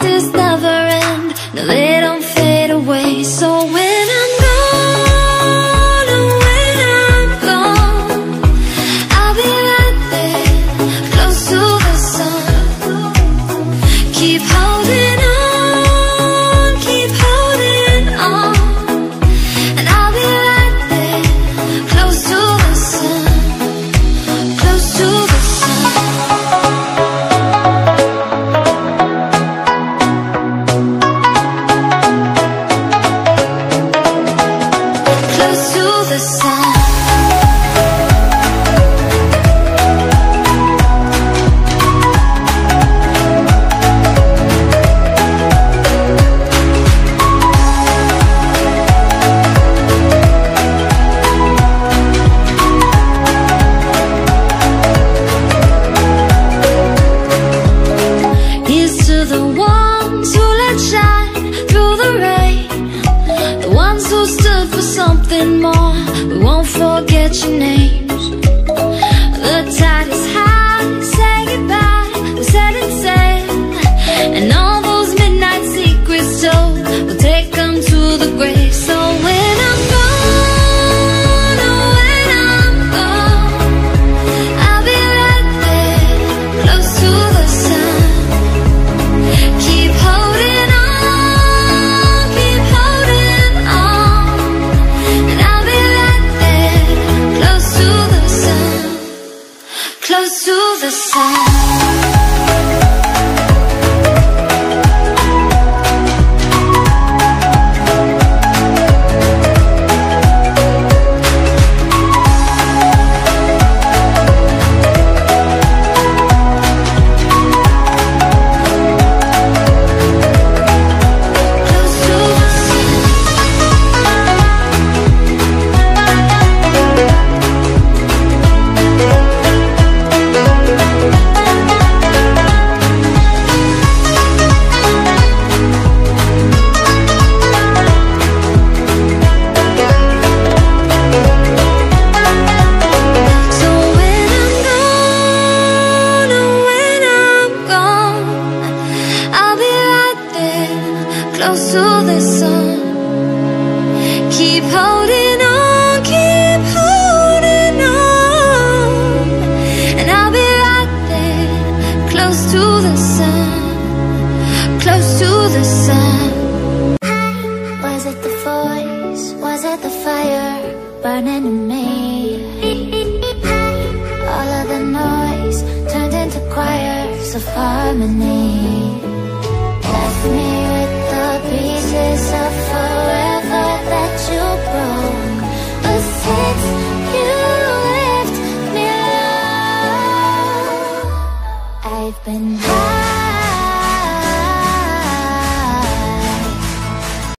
this never end, no, they don't fade away. So when I'm harmony.